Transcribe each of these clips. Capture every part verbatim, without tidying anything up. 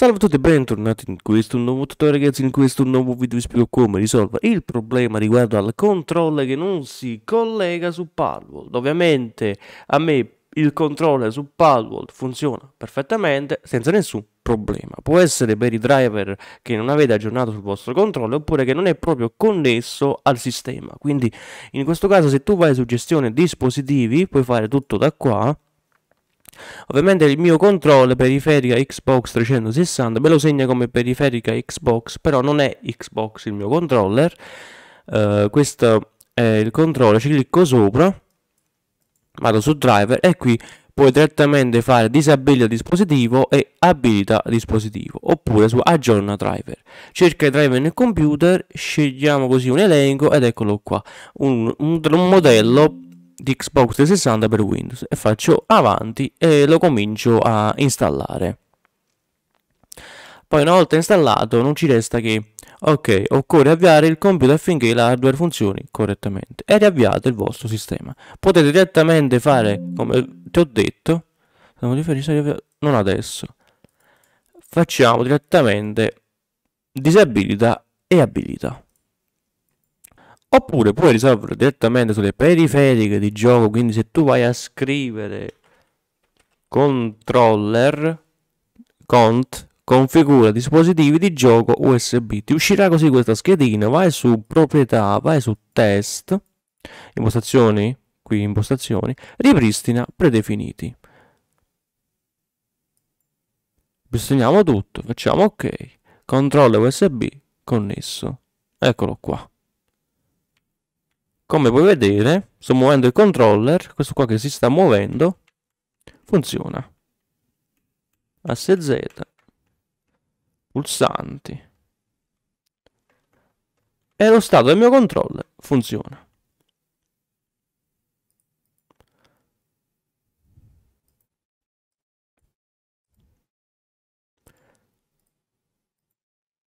Salve a tutti e bentornati in questo nuovo tutorial, ragazzi. In questo nuovo video vi spiego come risolvere il problema riguardo al controller che non si collega su Palworld. Ovviamente a me il controller su Palworld funziona perfettamente senza nessun problema. Può essere per i driver che non avete aggiornato sul vostro controller, oppure che non è proprio connesso al sistema. Quindi in questo caso, se tu vai su gestione dispositivi, puoi fare tutto da qua. Ovviamente il mio controller periferica Xbox trecentosessanta me lo segna come periferica Xbox, però non è Xbox il mio controller. Uh, questo è il controller, ci clicco sopra, vado su driver e qui puoi direttamente fare disabilita dispositivo e abilita dispositivo, oppure su aggiorna driver. Cerca i driver nel computer, scegliamo così un elenco ed eccolo qua, un, un, un modello di Xbox trecentosessanta per Windows, e faccio avanti e lo comincio a installare. Poi, una volta installato, non ci resta che ok, occorre avviare il computer affinché l'hardware funzioni correttamente e riavviate il vostro sistema. Potete direttamente fare come ti ho detto, non adesso, facciamo direttamente disabilita e abilita. Oppure puoi risolvere direttamente sulle periferiche di gioco, quindi se tu vai a scrivere controller cont configura dispositivi di gioco U S B, ti uscirà così questa schedina. Vai su proprietà, vai su test, impostazioni, qui impostazioni, ripristina predefiniti, ripristiniamo tutto, facciamo ok, controller U S B connesso, eccolo qua. Come puoi vedere, sto muovendo il controller, questo qua che si sta muovendo, funziona. Asse Z, pulsanti. E lo stato del mio controller funziona.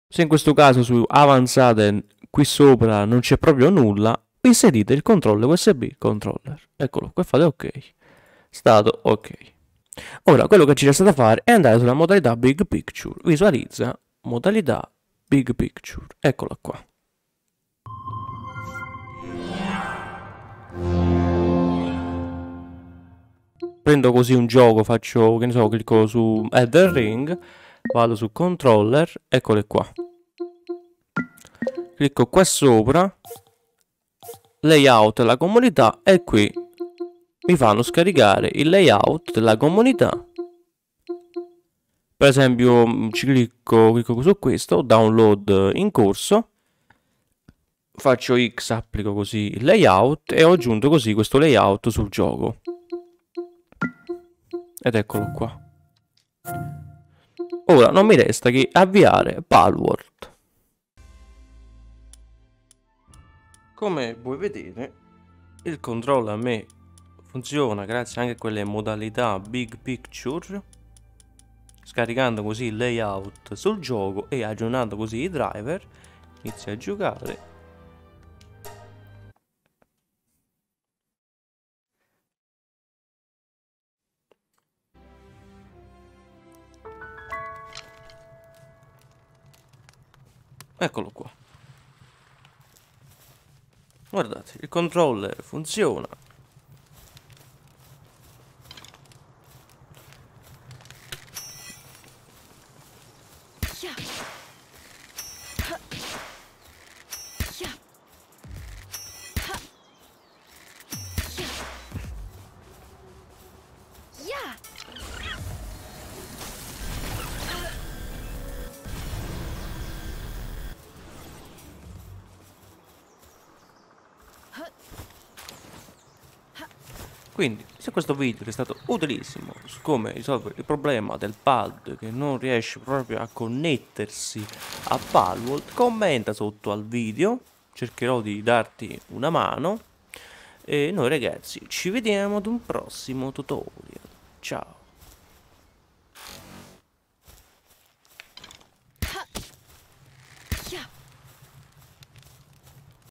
Se in questo caso su avanzate qui sopra non c'è proprio nulla, inserite il controller U S B controller, eccolo qua, fate ok, stato ok. Ora quello che ci resta da fare è andare sulla modalità Big Picture, visualizza modalità Big Picture, eccola qua. Prendo così un gioco, faccio, che ne so, clicco su Elden Ring, vado su controller, eccole qua, clicco qua sopra, layout della comunità, e qui mi fanno scaricare il layout della comunità. Per esempio ci clicco, clicco su questo, download in corso, faccio X, applico così il layout e ho aggiunto così questo layout sul gioco, ed eccolo qua. Ora non mi resta che avviare Palworld. Come puoi vedere, il controllo a me funziona grazie anche a quelle modalità Big Picture, scaricando così il layout sul gioco e aggiornando così i driver. Inizia a giocare. Eccolo qua. Guardate, il controller funziona. Quindi, se questo video è stato utilissimo su come risolvere il problema del pad che non riesce proprio a connettersi a Palworld, commenta sotto al video, cercherò di darti una mano e noi ragazzi ci vediamo ad un prossimo tutorial. Ciao!